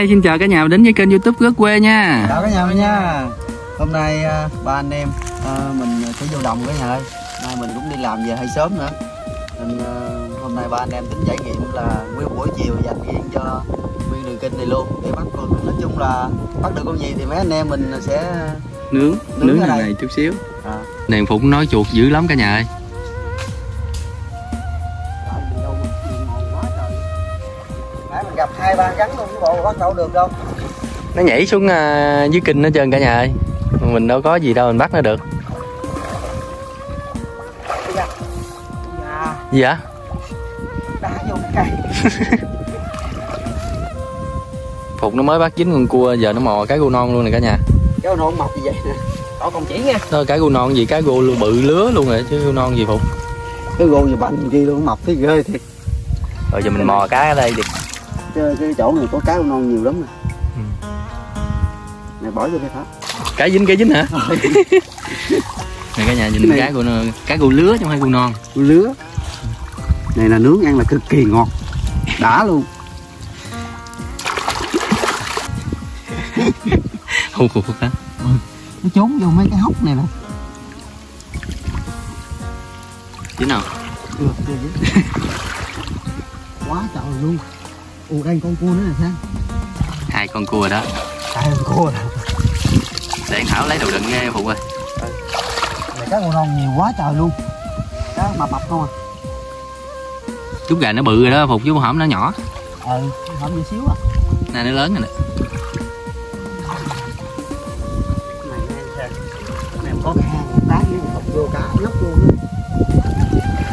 Hi, xin chào cả nhà đến với kênh YouTube Gấc Quê nha. Chào cả nhà mình nha. Hôm nay ba anh em mình sẽ vô đồng cả nhà ơi. Nay mình cũng đi làm về hơi sớm nữa. Nên hôm nay ba anh em tính trải nghiệm là nguyên buổi chiều dành riêng cho nguyên đường kênh này luôn để bắt con. Nói chung là bắt được con gì thì mấy anh em mình sẽ nướng này, chút xíu. Này Phụng nói chuột dữ lắm cả nhà ơi. Gặp 2-3 gắn luôn chứ bộ bắt đâu được đâu. Nó nhảy xuống dưới kinh hết trơn cả nhà ơi. Mình đâu có gì đâu mình bắt nó được. Gì vậy? Đá vô cái cây. Phục nó mới bắt dính con cua giờ nó mò cái gô non luôn nè cả nhà. Cái gô non mọc gì vậy nè. Đó còn chỉ nha. Thôi cái gô non gì cái gô bự lứa luôn rồi chứ gô non gì Phục. Cái gô gì bành kia luôn mọc thấy ghê thiệt. Rồi giờ mình mò cá ở đây đi. Cái chỗ này có cá gô non nhiều lắm nè. Này bỏ vô cái hả? Cá dính hả? Này cả nhà nhìn cá gô non, cá gô lứa trong hai gô non. Gô lứa. Này là nướng ăn là cực kỳ ngọt. Đã luôn. Hù hù hả? Nó trốn vô mấy cái hốc này nè. Dính nào? Chưa dính. Quá trời luôn. Ủa đây con cua nữa nè sao? Hai con cua đó. Hai con cua đó. Để anh Thảo lấy đầu đựng nghe Phụ ơi. Này cá con non nhiều quá trời luôn. Cá mập mập không à. Chút gà nó bự rồi đó Phục chứ hổm nó nhỏ. Ừ, hổm nhỏ xíu à. Này nó lớn rồi nè. Này có cá vô cá lóc luôn.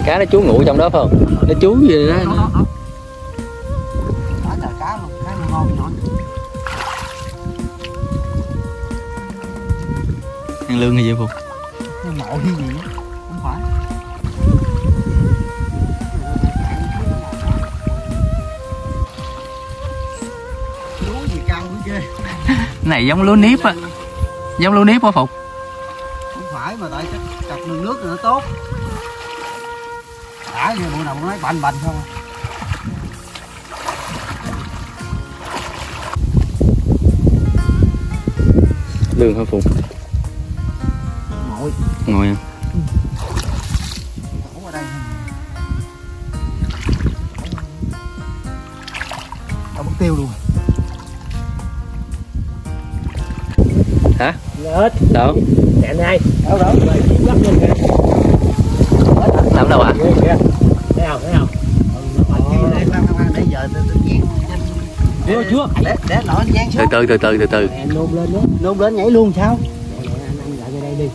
Cá nó trú ngụ trong đó phải không? Nó trú gì đó. Đó. Ăn lương hay vậy Phục? Ăn mộ hay gì á, không phải. Lúa gì căng quá ghê. Này giống lúa nếp á. Giống lúa nếp hả Phục? Không phải mà tại chắc cặp đường nước nữa tốt. Đã như bộ nào cũng nói bành bành không à. Lương hả Phục? Ngồi à? Ở đây. Tao mất tiêu luôn. Hả? Lết. Đâu? Nè này. Đâu đâu? Mày kiếm lắc lên kìa. Lắm đâu ạ? Thấy không? Thấy không? Nãy giờ tôi nhét chưa chưa. Để lọ anh nhét xuống. Từ từ. Nôn lên đó. Nôn lên nhảy luôn sao? Anh lại về đây đi.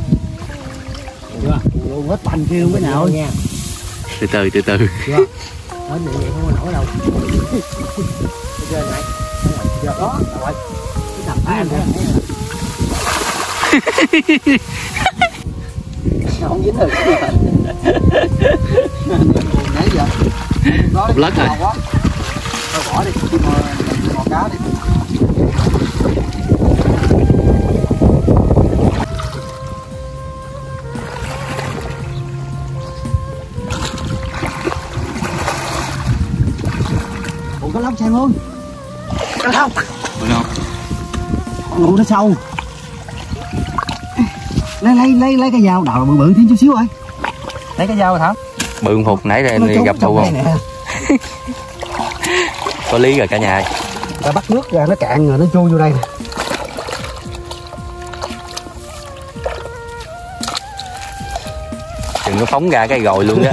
Chưa? Luôn hết bành kia luôn cái nào nha. Từ từ. Chưa? Hết này vậy không có nổi đâu. Chưa này. Giờ đó, rồi. Cái đập tay anh ra. Không dính được. Nãy giờ. Một lát rồi. Thôi bỏ đi, mò cá đi. Lóc sang luôn. Được không? Con lũ nó sâu. Lấy cái dao đào bự bự thêm chút xíu rồi. Lấy cái dao rồi hả? Bự con Phục nãy đây gặp Phục không? Có lý rồi cả nhà. Ta bắt nước ra nó cạn rồi nó chui vô đây nè. Đừng có phóng ra cái gồi luôn đó.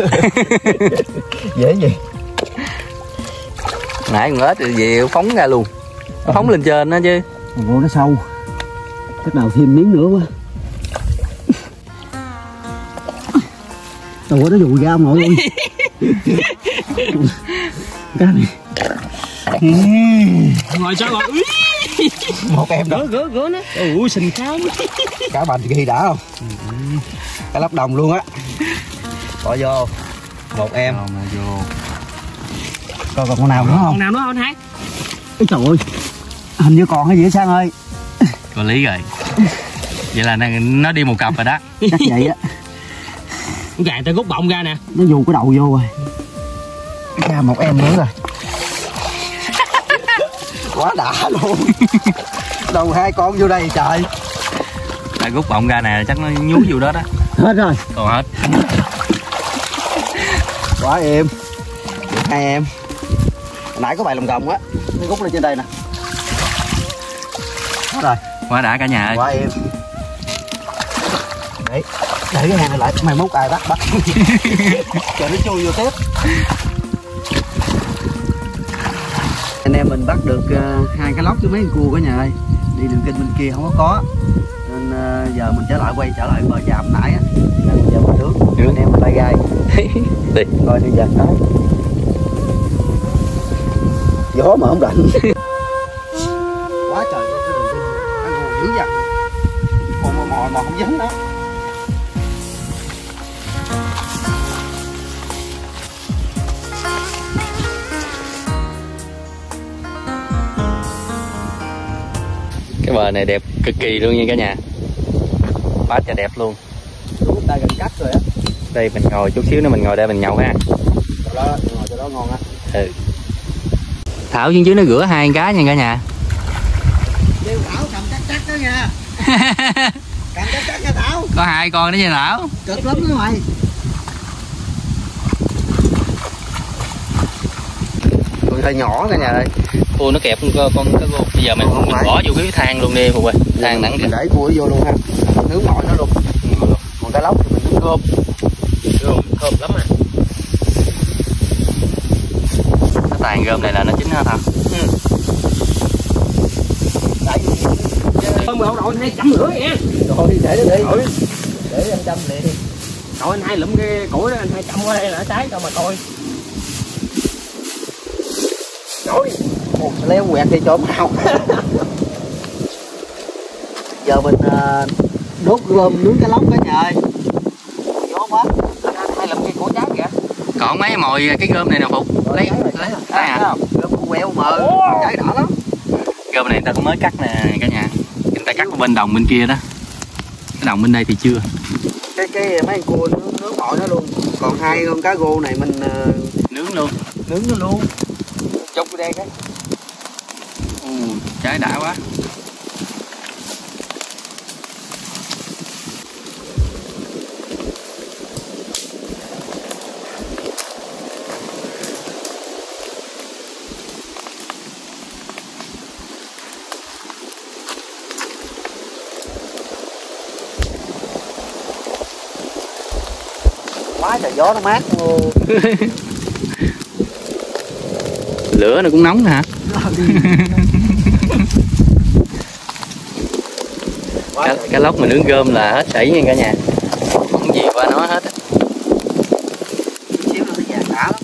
Dễ gì? Nãy con ếch gì phóng ra luôn. Nó phóng lên trên đó chứ. Ồ, nó sâu. Cách nào thêm miếng nữa quá. Trời ơi, nó vùi ra ông nội ơi. Cá này. Ngồi sao ngồi. Một em đó. Gỡ nó. Ui, xình cá. Cá bành ghi đã không? Cá lóc đồng luôn á. Bỏ vô. Một em. Vô. Còn con nào nữa không? Con nào nữa không anh Hai? Ôi trời ơi. Hình như còn cái gì đó Sang ơi. Có lý rồi. Vậy là nó đi một cặp rồi đó. Chắc vậy á. Con gà ta rút bọng ra nè. Nó dù cái đầu vô rồi. Ra một em nữa rồi. quá đã luôn. Đầu hai con vô đây trời. Đã rút bọng ra nè, chắc nó nhú vô đó đó. Hết rồi. Còn hết. Quá em. Hai em. Hồi nãy có bài lồng gồng á, nó rút lên trên đây nè. Hết rồi. Quá đã cả nhà ơi. Quá em. Đấy. Để cái hàng này lại, mày mốt ai bắt Trời nó chui vô tiếp. Anh em mình bắt được hai cái lóc với mấy con cua cả nhà ơi. Đi đường kênh bên kia không có nên giờ mình trở lại quay trở lại bờ trạm nãy á. Giờ mình nướng, anh em mình lai gai. Coi đi giờ nói. Gió mà không rảnh. Quá trời cái đường kênh. Ăn hồ dữ dằn. Còn mò không dính đó. Cái bờ này đẹp cực kỳ luôn nha cả nhà, quá trời đẹp luôn. Đây gần cắt rồi á. Đây mình ngồi chút xíu nữa mình ngồi đây mình nhậu ha. Đó, ngồi chỗ đó ngon á. Ừ. Thảo xuống dưới nó rửa hai con cá nha cả nhà. Điều Thảo cầm chắc chắc đó nha. Cầm chắc chắc nha Thảo. Có hai con đó nha Thảo. Cực lắm đó mày. Hơi nhỏ cả nhà ơi. Cua nó kẹp con cá gô. Bây giờ mình bỏ vô cái thang luôn đi Hùng ơi. Thang nắng kìa. Để cua vô luôn ha. Nướng mọi nó luôn. Còn cá lóc thì mình nướng cơm. Cơm lắm à. Cái tàn gom này là nó chín ha Thảo. Ừ. Đấy. Không đổ đội nay chấm lửa nha. Rồi để nó đi. Đổi. Để anh chăm liền. Đội anh hai lụm cái củi đó anh hai chậm qua đây là nó cháy cho mà coi. Rồi, một leo quẹt đi cho màu. Giờ mình đốt gom nướng cá lóc cả nhà ơi. Gió quá. Hay làm cái cổ cháy kìa. Còn mấy mồi cái gom này nè Phục. Lấy hả? Gom của quẹo mờ, cháy đỏ lắm. Gom này người ta cũng mới cắt nè cả nhà. Người ta cắt bên đồng bên kia đó. Cái đồng bên đây thì chưa. Cái mấy con cua nướng bội nó luôn. Còn hai con cá gô này mình nướng luôn. Nướng nó luôn. Chốc vô đây cái. Ừ, trái đã quá. Quá trời gió nó mát luôn. Lửa nó cũng nóng hả? Cá lóc mà nướng gom là hết sảy nha cả nhà. Không gì qua nó hết á. Xíu nó già cả lắm.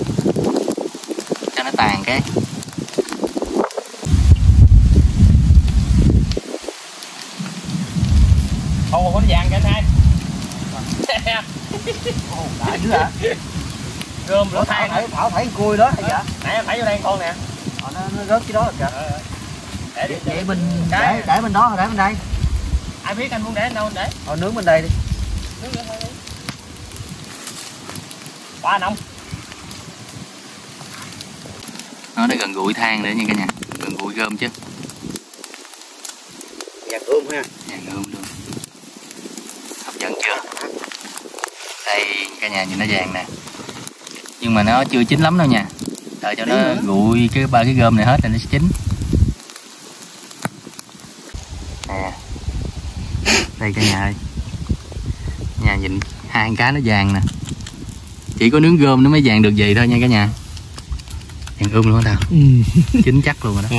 Cho nó tàn cái. Ô, có vàng kìa anh hai. Ô, đại dữ hả? Gom lỗ than nãy Thảo thấy con cua đó hay vậy? Nãy em thấy vô đây con nè. Nó rớt cái đó rồi kìa. Để mình để bên đó rồi để bên đây. Ai biết anh muốn để anh đâu anh để. Thôi nướng bên đây đi. Nướng nữa thôi đi. Quá nóng. Nó gần gũi than nữa nha cả nhà. Gần gũi gom chứ. Dàn gom ha. Dàn gom luôn. Hấp dẫn chưa? Đây cả nhà nhìn nó vàng nè. Nhưng mà nó chưa chín lắm đâu nha. Đợi cho nó nguội cái ba cái gom này hết là nó sẽ chín. Nè. Đây cả nhà ơi. Nhà nhìn hai con cá nó vàng nè. Chỉ có nướng gom nó mới vàng được vậy thôi nha cả nhà. Vàng ươm luôn hả Thảo? Chín chắc luôn rồi đó.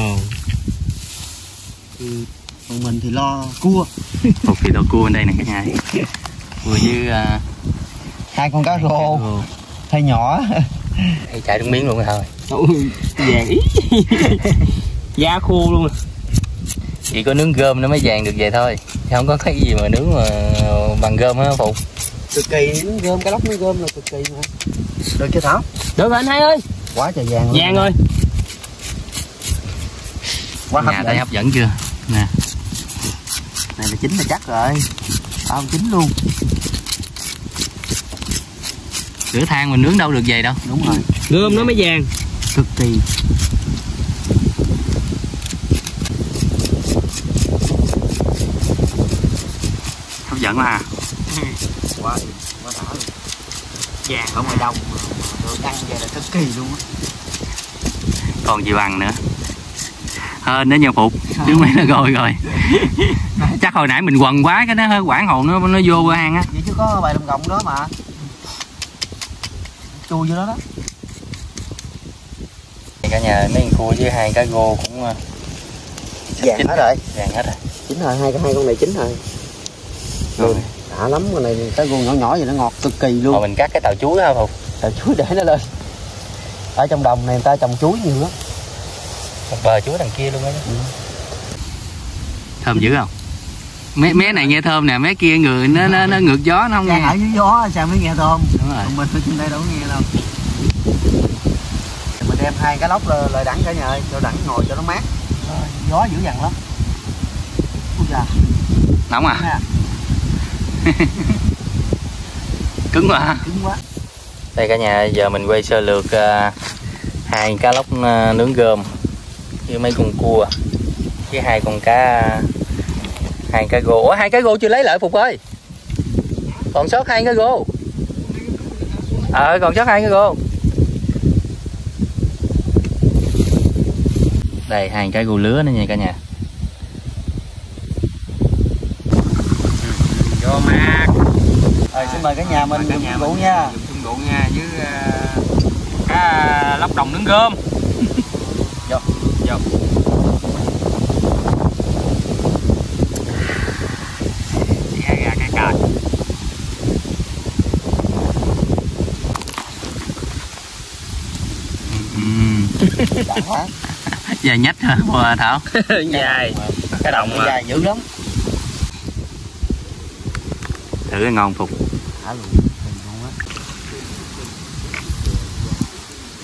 Còn mình thì lo cua. Phục thì lo cua bên đây nè cả nhà. Vừa như hai con cá rô. Hay nhỏ. Hay chạy đúng miếng luôn rồi thôi. Vàng ý. Da khô luôn. Chỉ có nướng gom nó mới vàng được vậy thôi. Không có cái gì mà nướng mà bằng gom á Phục. Cực kỳ nướng gom, cá lóc nướng gom là cực kỳ mà. Được chưa Thảo? Được rồi anh hai ơi. Quá trời vàng luôn. Vàng ơi. Quá nhà thấy hấp dẫn chưa? Nè. Này là chín là chắc rồi. Tao chín luôn. Lửa than mình nướng đâu được vậy đâu. Đúng rồi. Gom nó mới vàng. Cực kỳ. giận là quá thả luôn. Vàng ở ngoài đồng được ăn về là thức kỳ luôn á. Còn gì bằng nữa. Hên đó nha Phục, chứ mấy nó rồi rồi. Chắc hồi nãy mình quần quá cái nó hơi quảng hồn nó vô hang á. Vậy chứ có bài đồng gọng đó mà. Cua vô đó đó. Cả nhà mấy con cua với hai cá gô cũng vàng hết rồi. Vàng hết rồi. Chín rồi, hai con này chín rồi. Rồi. Đã lắm con này cá gô nhỏ nhỏ vậy nó ngọt cực kỳ luôn. Rồi mình cắt cái tàu chuối ha Phục. Tàu chuối để nó lên. Ở trong đồng này người ta trồng chuối nhiều lắm. Một bờ chuối đằng kia luôn á. Ừ. Thơm dữ không? Mé này nghe thơm nè, mé kia người nó ngược gió nó không nghe. Ở dưới gió sao mới nghe thơm. Đúng rồi. Còn mình ở trên đây đâu có nghe đâu. Mình đem hai cái lóc lời đẳng cả nhà ơi, cho đẳng ngồi cho nó mát. Rồi, gió dữ dằn lắm. Ui da. Nóng à? Cứng quá. Cứng quá. Đây cả nhà, giờ mình quay sơ lược hai cá lóc nướng gơm với mấy con cua với hai con cá, hai cá gô. Ủa hai cá gô chưa lấy lại Phục ơi, còn sót hai cá gô. Còn sót hai cá gô. Đây hai cái gô lứa nữa nha cả nhà. Vô mát. Rồi xin mời cả nhà mình dùng rượu nha. Rượu nha với cá lóc đồng nướng gơm. Vô, vô. Xé ra cái cài. Dài nhách hả Thảo? Dài. Cái đồng dài dữ lắm. Thử ngon Phục. Thả luôn.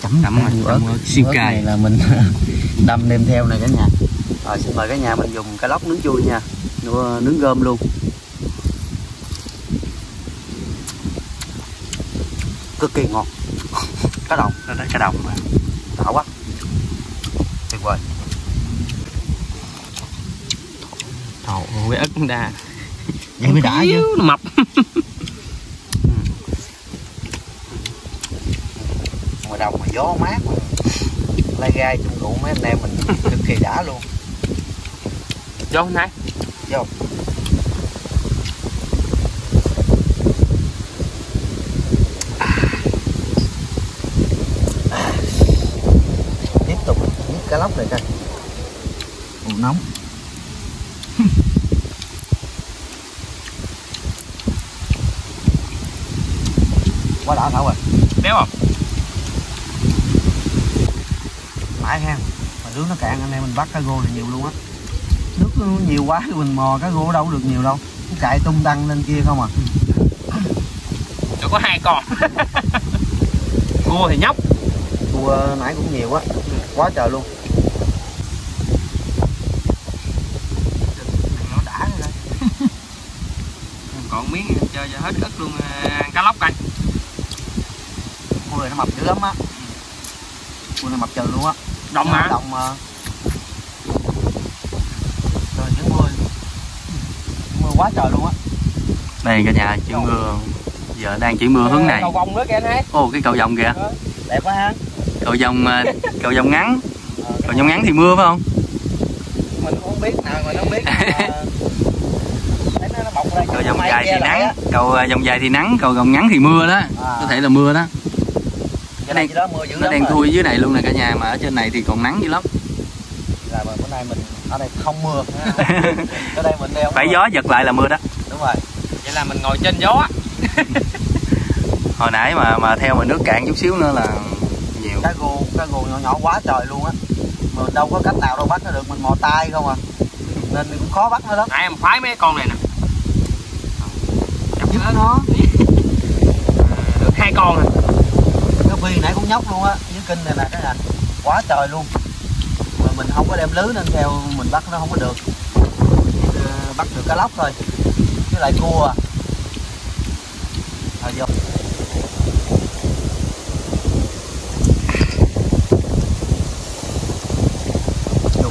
Chấm siêu cay này là mình đâm đem theo này cả nhà. Rồi xin mời cả nhà mình dùng cá lóc nướng chui nha, nướng gơm luôn. Cực kỳ ngọt. Cá đồng, cá đồng mà. Đã quá. Tuyệt vời. Trời ơi, ớt đa. Vậy mới đã chứ, nó mập. Đồng mà gió mát mà. Lai gai chung rượu mấy anh em mình cực kỳ đã luôn. Vô hôm nay. Vô. Tiếp tục nhét cá lóc này coi. Ủa nóng. Quá đã Thảo rồi. Béo không? Ha. Mà nước nó cạn anh em mình bắt cá gô là nhiều luôn á. Nước nó nhiều quá thì mình mò cá gô đâu được nhiều đâu. Nó chạy tung tăng lên kia không à. Chỉ có hai con. Cua thì nhóc. Cua nãy cũng nhiều á. Quá trời luôn. Nó đã rồi đây. Còn miếng chơi giờ hết ức luôn cá lóc coi. Cua này nó mập dữ lắm á. Cua này mập trời luôn á. Đồng hả? Đồng mà. Trời chuyển mưa. Mưa quá trời luôn á. Đây cả nhà chuyển mưa. Giờ đang chuyển mưa hướng này. Cầu vòng nữa kìa anh thấy. Ồ cái cầu vòng kìa. Đẹp quá ha. Cầu vòng cầu vòng ngắn. Cầu vòng ngắn thì mưa phải không? Mình cũng không biết nào mà nó biết. Nó bọc ra. Cầu vòng dài thì nắng, cầu vòng dài thì nắng, cầu vòng ngắn thì mưa đó. Có thể là mưa đó. Cái này đó, mưa dữ nó lắm đang rồi. Thui dưới này luôn nè cả nhà, mà ở trên này thì còn nắng dữ lắm. Là bữa nay mình ở đây không mưa. Ở đây mình đeo phải gió giật lại là mưa đó. Đúng rồi. Vậy là mình ngồi trên gió. Hồi nãy mà theo mà nước cạn chút xíu nữa là nhiều. Cá gô nhỏ nhỏ quá trời luôn á. Mà đâu có cách nào đâu bắt nó được, mình mò tay không à. Nên cũng khó bắt nó lắm. Nãy em khoái mấy con này nè. Chọc nó. Được hai con nè. Phi nãy cũng nhóc luôn á, dưới kinh này nè cái này quá trời luôn. Mà mình không có đem lưới nên theo mình bắt nó không có được. Bắt được cá lóc thôi. Với lại cua à. Rồi vô.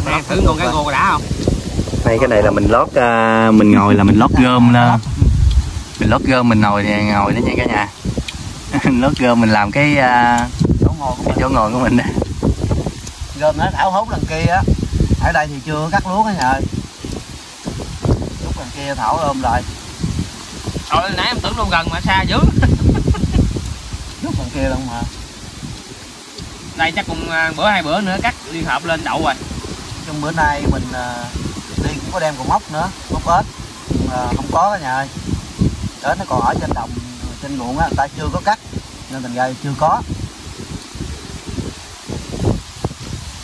Nè, thử con cá gô đã không? Đây cái này là mình lót mình ngồi là mình lót gơm lên. lót gom mình ngồi đó nha cả nhà. Lót gom mình làm cái chỗ ngồi của mình đó. Gom nó thảo hốt lần kia á, ở đây thì chưa cắt lúa cả nhà ơi. Lúc lần kia thảo ôm rồi. Trời, nãy em tưởng luôn gần mà xa dữ. Lúc lần kia luôn hả? Đây chắc cũng bữa hai bữa nữa cắt liên hợp lên đậu rồi. Trong bữa nay mình đi cũng có đem con móc nữa, móc ếch không có cả nhà ơi. Ếch nó còn ở trên đồng, trên ruộng á, người ta chưa có cắt nên mình gây chưa có.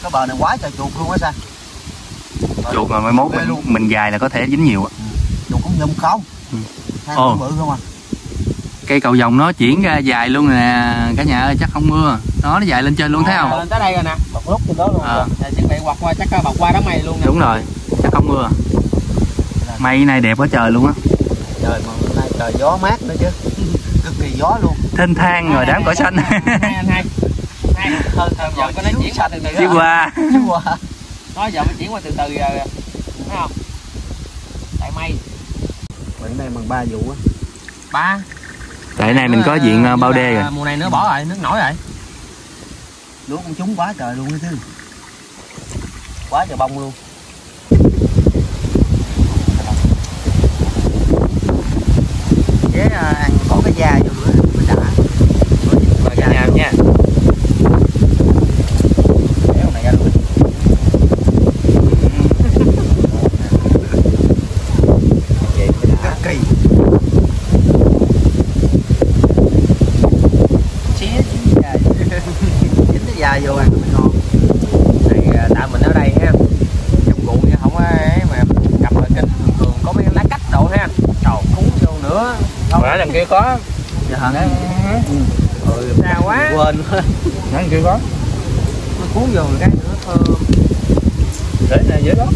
Cái bờ này quá trời chuột luôn á sao. Chuột rồi mai mốt mình dài là có thể dính nhiều á. Chuột cũng nhung không? Ồ, bự không à. Cây cầu vồng nó chuyển ra dài luôn nè cả nhà ơi, chắc không mưa. Nó dài lên trên luôn, thấy không? Lên tới đây rồi nè. Bật lúc trên đó luôn. Chắc bị quạt qua, chắc bật qua đám mây luôn nè. Đúng rồi, chắc không mưa. Mây này đẹp quá trời luôn á. Trời mà hôm nay trời gió mát nữa chứ. Cực kỳ gió luôn. Thênh thang rồi đám cỏ xanh. Giờ nó chuyển qua từ từ. Nó giờ mới chuyển qua từ từ rồi, thấy không? Tại mây. Mình đây bằng 3 vụ á. 3. Tại này mình có diện bao đê rồi. Mùa này nữa bỏ rồi, nước nổi rồi. Lúa con trúng quá trời luôn chứ. Quá trời bông luôn. Chế ăn có cái da vô nữa mới đã. Rồi cả nhà nha. Vô ăn mới ngon. Này tại mình ở đây ha, trong ruộng không có ấy mà gặp là kinh thường có mấy lá cách đậu ha, trầu cúng vô nữa. Không ở đằng kia có. Dạ hả? Ừ, sao quá. Quên. Đằng kia có. Nó cuốn vô cái nữa thơm. Để này dễ lắm.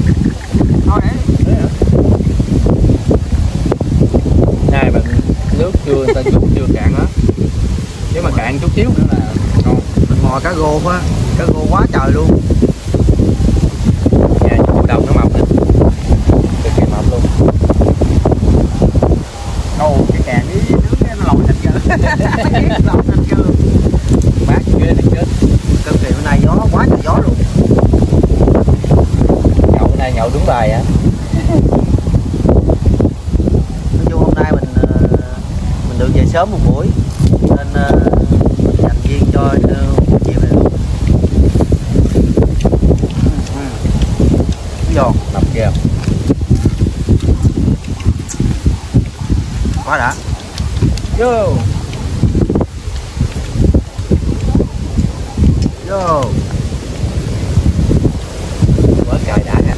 Thôi đấy. Này bạn nước chưa ta chút chưa cạn hết. Nếu mà cạn chút xíu nữa là ngon. Mò cá gô quá, cá gô quá trời luôn. Nhà chủ đồng nó mập nè, cực kỳ mập luôn. Đâu cái càng với nước cái nó lòi thịt kìa. Lòi thịt kìa. Mát ghê thịt chết. Cực kỳ hôm nay gió quá trời gió luôn. Nhậu hôm nay nhậu đúng bài hả? Nói chung hôm nay mình được về sớm một buổi nên dành riêng cho nằm kèo quá đã vô vô quá trời đã nè.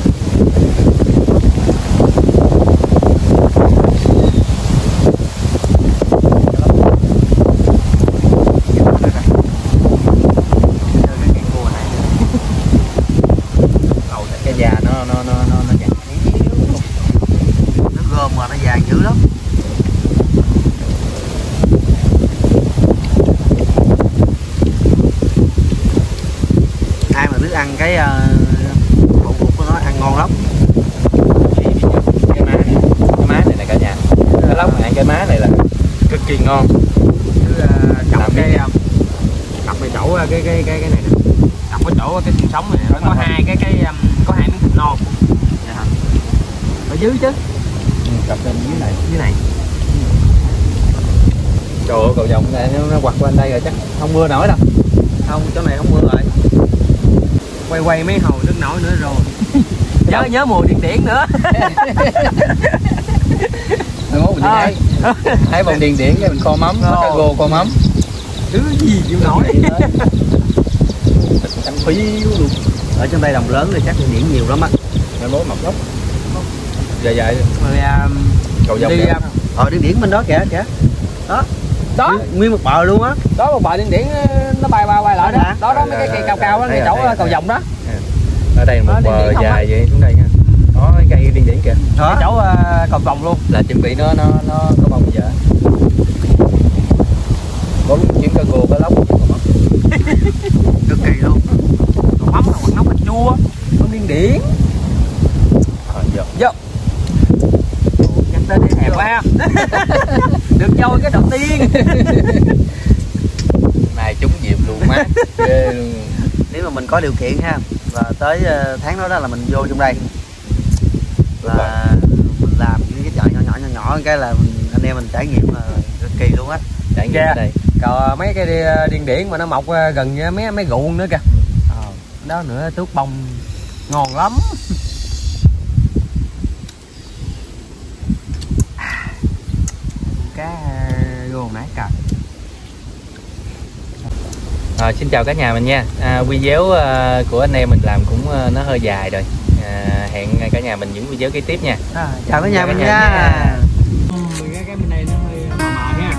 Cái bộ cục của nó ăn ngon lắm. Cái má này nè cả nhà, cái lóc mà ăn cái má này là cực kỳ ngon. Chứ đập cái chỗ cái này nè, đập cái chỗ cái xương sống này nó có hai cái có hai miếng thịt non ở dưới chứ. Đập lên dưới này, dưới này. Trời ơi, cầu vồng này nó quặt lên đây rồi chắc không mưa nổi đâu. Không, chỗ này không mưa rồi. Quay mấy hồ nước nổi nữa rồi. Nhớ mùa điện điển nữa. Mình thấy bông điện điển cái mình kho mắm, cá gô kho mắm. Thứ gì chịu nổi. Thịt canh phí luôn. Ở trong đây đồng lớn thì chắc điện điển nhiều lắm á. Rồi bố mọc gốc. Dạ dạ. Rồi cầu vồng đi. Điện điển bên đó kìa kìa. Đó. Đó, nguyên một bờ luôn á. Đó một bờ điện điển nó bay lại đó. Đó mấy cái cây cao cao đó, ngay chỗ cầu vồng đó. Ở đây một bờ dài vậy xuống đây nha. Có cái cây điện điển kìa. Đó, chỗ cầu vồng luôn. Là chuẩn bị nó có bông dở. Có chuyến cá gô cá lóc cực kỳ luôn. Còn mắm còn nấu canh chua, con điện điển. Vô. Nhắc tới cái hẹp ba. Được vô cái đầu tiên. Này trúng dịp luôn má. Nếu mà mình có điều kiện ha, và tới tháng đó đó là mình vô trong đây là mình làm những cái chợ nhỏ cái là anh em mình trải nghiệm là cực kỳ luôn á. Trải nghiệm yeah. Đây còn mấy cái điên điển mà nó mọc gần mấy mấy ruộng nữa kìa. Đó nữa tuốt bông ngon lắm. Cá vô nãy cà. Xin chào cả nhà mình nha. Video của anh em mình làm cũng nó hơi dài rồi. Hẹn cả nhà mình những video kế tiếp nha. Chào cả nhà mình nha. Cái bên này nó hơi mờ nha.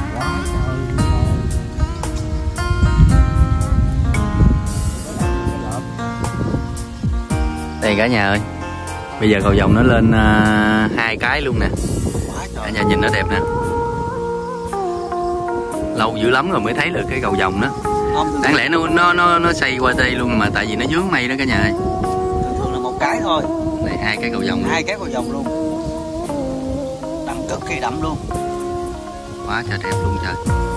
Đây cả nhà ơi. Bây giờ cầu vồng nó lên hai cái luôn nè. Cả nhà nhìn nó đẹp nè. Lâu dữ lắm rồi mới thấy được cái cầu vồng đó. Đáng lẽ nó xây qua đây luôn mà tại vì nó dướng mây đó cả nhà ơi. Thường là một cái thôi. Đây hai cái cầu vồng. Hai cái cầu vồng luôn. Đậm cực kỳ đậm luôn. Quá trời đẹp luôn trời.